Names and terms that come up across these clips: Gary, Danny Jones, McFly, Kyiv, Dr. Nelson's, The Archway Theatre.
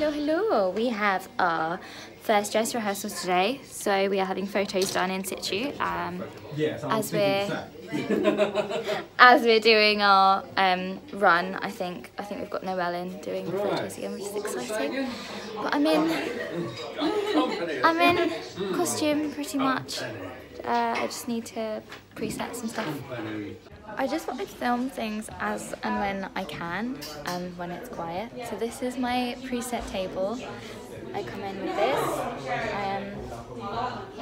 Hello, hello. We have our first dress rehearsals today, so we are having photos done in situ as we're doing our run. I think we've got Noelle in doing the photos again, which is exciting. But I'm in costume pretty much. I just need to preset some stuff. I just want to film things as and when I can and when it's quiet. So this is my preset table. I come in with this.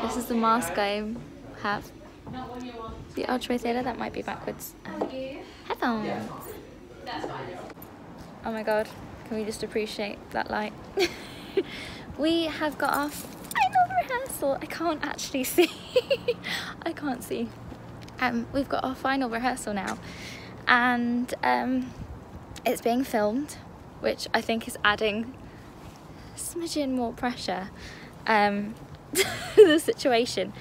This is the mask I have. The Archway Theatre, that might be backwards. Headphones. Oh my god, can we just appreciate that light? We have got our final rehearsal. I can't actually see. I can't see. We've got our final rehearsal now, and it's being filmed, which I think is adding a smidgen more pressure to the situation.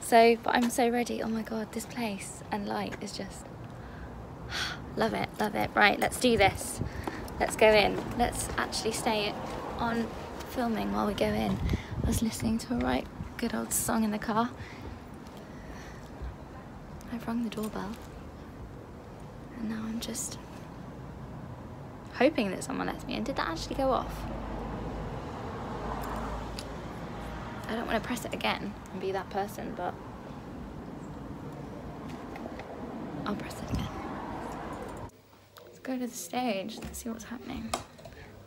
So, but I'm so ready. Oh my god, this place and light is just love it, love it. Right, let's do this. Let's go in. Let's actually stay on filming while we go in. I was listening to a right good old song in the car. I've rung the doorbell and now I'm just hoping that someone lets me in. Did that actually go off? I don't want to press it again and be that person, but I'll press it again. Let's go to the stage. Let's see what's happening.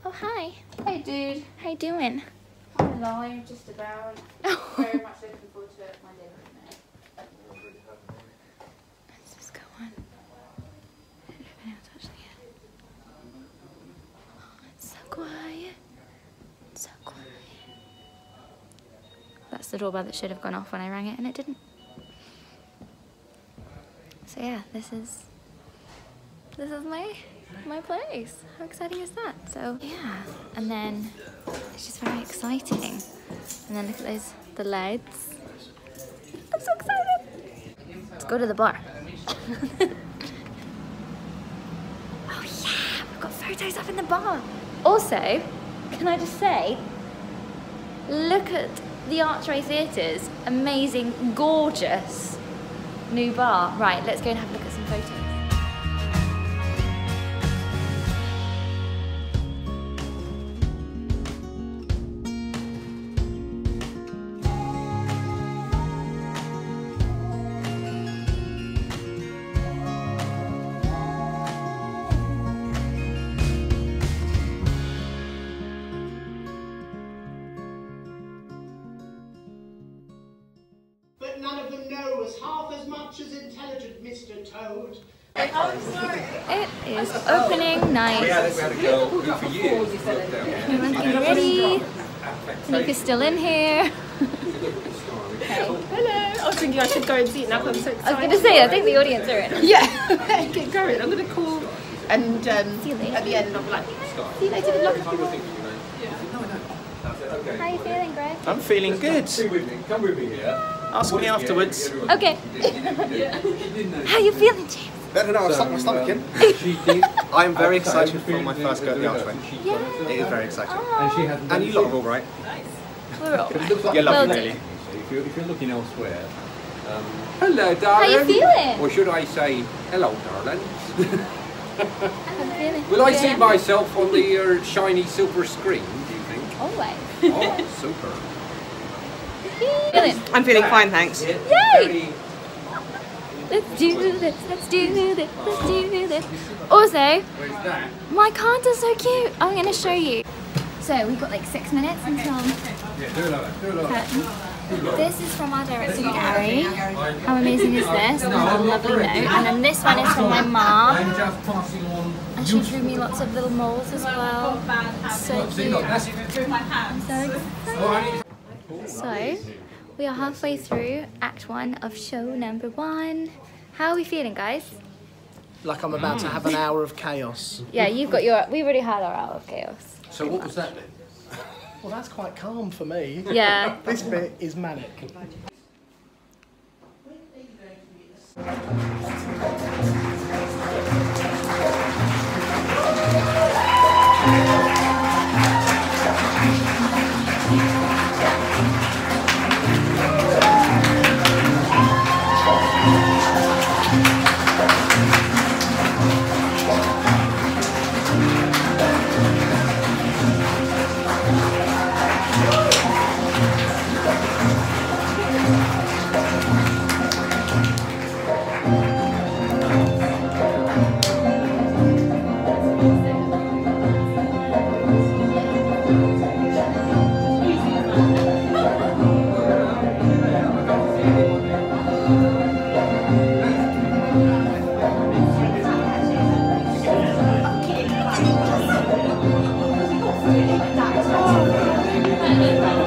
Oh, hi. Hey, dude. How you doing? I'm alive, just about. Very much looking forward to it. My day. The doorbell that should have gone off when I rang it, and it didn't. So yeah, this is my place. How exciting is that? So yeah, and then it's just very exciting. And then look at those, the lights. I'm so excited. Let's go to the bar. Oh yeah, we've got photos up in the bar. Also, can I just say, look at The Archway Theatre's amazing, gorgeous new bar. Right, let's go and have a look at some photos. It is opening night. Everyone's ready. Nika's still in here. Hello. I was thinking I should go and see it now because I'm so excited. I was going to say, I think the audience are in. Yeah, get going. I'm going to call and at the end I'll be like, see you later. Good luck. How are you feeling, Greg? I'm feeling good. Come with me here. Ask me afterwards. Okay. How are you feeling, James? No, I've stuck my stomach in. I'm very excited for my first go at the Archway. Yeah. It is very exciting. Oh. And you lot are all right. Nice. We're all right. You're lovely, really. If you're looking elsewhere... hello, darling. How are you feeling? Or should I say, hello, darling. I'm feeling will I see myself on the shiny silver screen, do you think? Always. Oh, super. I'm feeling fine, thanks. Yay! Let's do this, let's do this, let's do this. Also, my cards are so cute. I'm going to show you. So we've got like 6 minutes until curtain. This is from our director, Gary. How amazing is this? And a lovely note. And then this one is from my mum. And she drew me lots of little moles as well. So cute. I'm so excited. So, we are halfway through Act 1 of show number 1. How are we feeling, guys? Like I'm about to have an hour of chaos. Yeah, you've got your... We've already had our hour of chaos. So what was that then? Well, that's quite calm for me. Yeah. This bit is manic.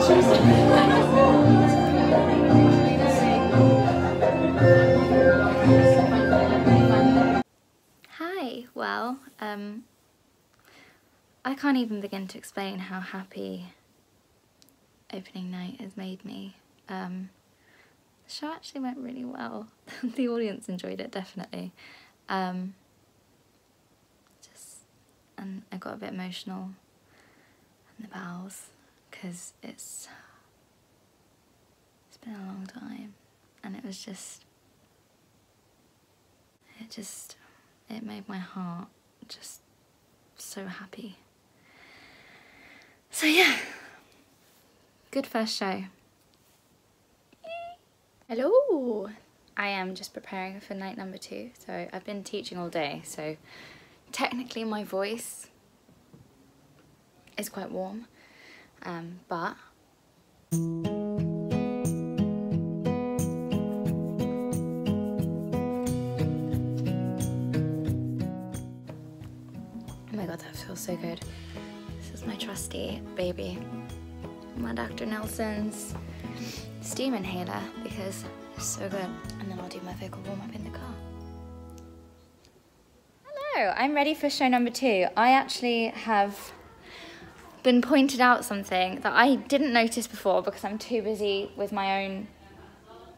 Hi, well, I can't even begin to explain how happy opening night has made me. The show actually went really well. The audience enjoyed it, definitely. And I got a bit emotional in the bowels because it's been a long time, and it was it made my heart just so happy. So yeah, good first show. Hello! I am just preparing for night number 2, so I've been teaching all day, so technically my voice is quite warm, but... Oh my god, that feels so good. This is my trusty baby, my Dr. Nelson's steam inhaler, because it's so good. And then I'll do my vocal warm-up in the car. Hello, I'm ready for show number 2. I actually have been pointed out something that I didn't notice before because I'm too busy with my own,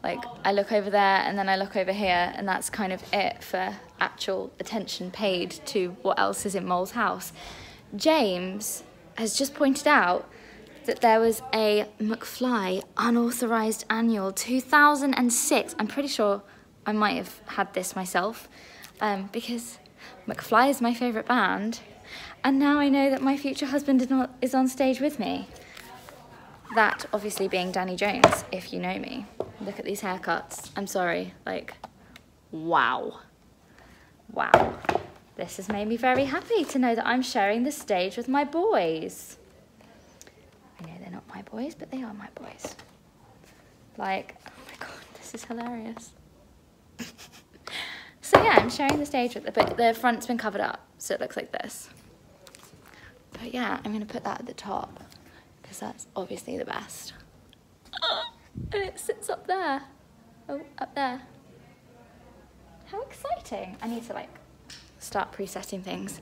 like, I look over there and then I look over here, and that's kind of it for actual attention paid to what else is in Mole's house. James has just pointed out that there was a McFly unauthorised annual 2006. I'm pretty sure I might have had this myself, because McFly is my favourite band, and now I know that my future husband is on stage with me. That obviously being Danny Jones, if you know me. Look at these haircuts. I'm sorry, like, wow. Wow. This has made me very happy to know that I'm sharing the stage with my boys. I know they're not my boys, but they are my boys. Like, oh my god, this is hilarious. So yeah, I'm sharing the stage with them, but the front's been covered up, so it looks like this. But yeah, I'm gonna put that at the top, because that's obviously the best. And it sits up there. Oh, up there. How exciting. I need to, like, start presetting things.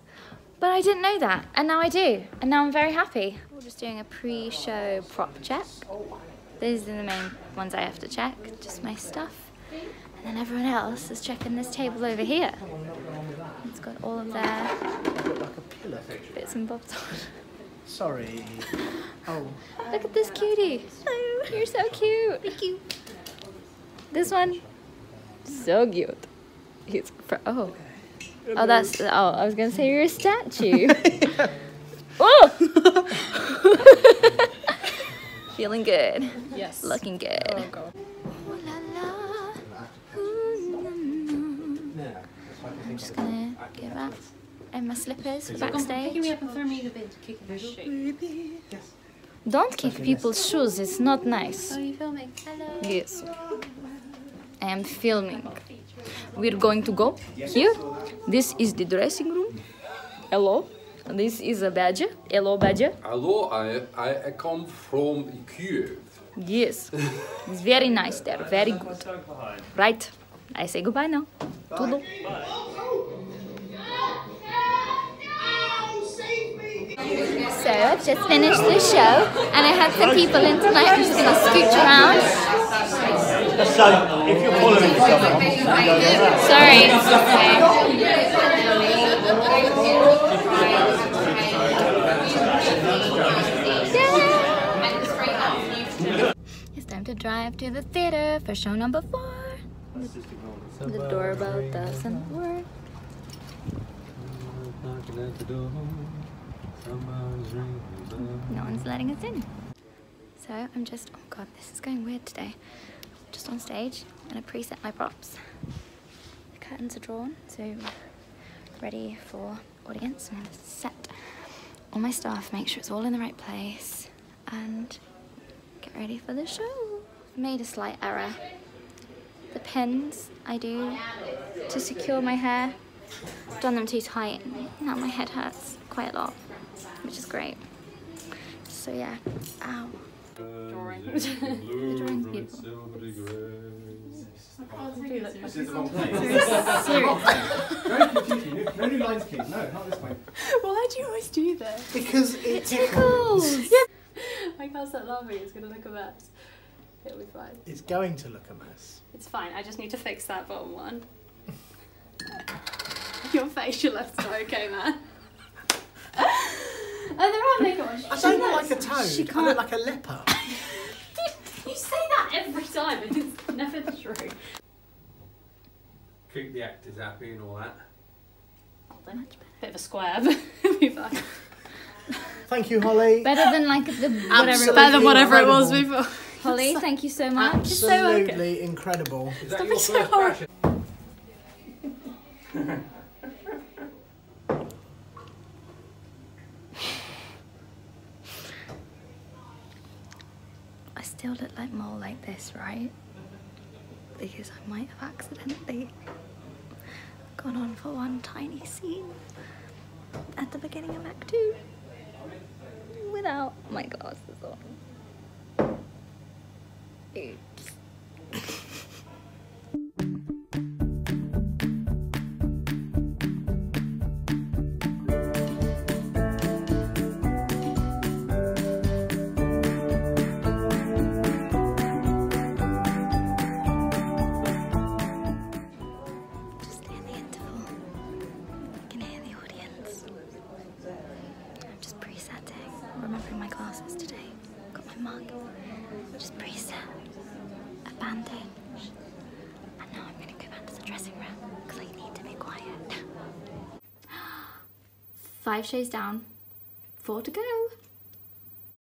But I didn't know that, and now I do, and now I'm very happy. We're just doing a pre-show prop check. These are the main ones I have to check, just my stuff. And then everyone else is checking this table over here. It's got all of their bits and bobs on. Sorry. Oh. Look at this cutie. Oh, you're so cute. Thank you. This one, so cute. He's, oh. Oh, that's, oh, I was going to say you're a statue. Oh! Feeling good. Yes. Looking good. Oh, God. Ooh, la, la. Ooh, la, la. I'm just going to get back in my slippers backstage. Pick me up and throw me the bed. Kick my shoe. Don't kick people's shoes, it's not nice. Are you filming? Hello. Yes. I am filming. We're going to go here. This is the dressing room. Hello. This is a badge. Hello, badge. Hello, I come from Kyiv. Yes. It's very nice there. Very good. Right. I say goodbye now. Toodle. So I've just finished the show, and I had some people in tonight. I'm just going to scooch around. So, if you're following someone, sorry. Yeah. It's time to drive to the theatre for show number 4. The doorbell doesn't work. No one's letting us in. So I'm just, oh god, this is going weird today. Just on stage, and I preset my props. The curtains are drawn, so ready for audience. I'm gonna set all my stuff, make sure it's all in the right place, and get ready for the show. I made a slight error. The pins I do to secure my hair, I've done them too tight. Now my head hurts quite a lot, which is great. So yeah, ow. drawing. This is the wrong place. Very confusing. No new lines, please. No, not this way. Why do you always do that? Because it tickles. Yeah. I can't stop laughing. It's going to look a mess. It'll be fine. It's going to look a mess. It's fine. I just need to fix that bottom one. Your facial looks okay, man. Oh, there are makeup ones. I don't like a toad. She can't like a leper. You say that every time. It's never true. Keep the actors happy and all that. Well, bit of a square. Be fine. Thank you, Holly. Better than like the whatever. Better than whatever it was before. Holly, thank you so much. Absolutely so incredible. Is that your first impression? I still look like Mole like this, right? Because I might have accidentally gone on for one tiny scene at the beginning of Act 2 without my glasses on. Oops. Five shades down, 4 to go.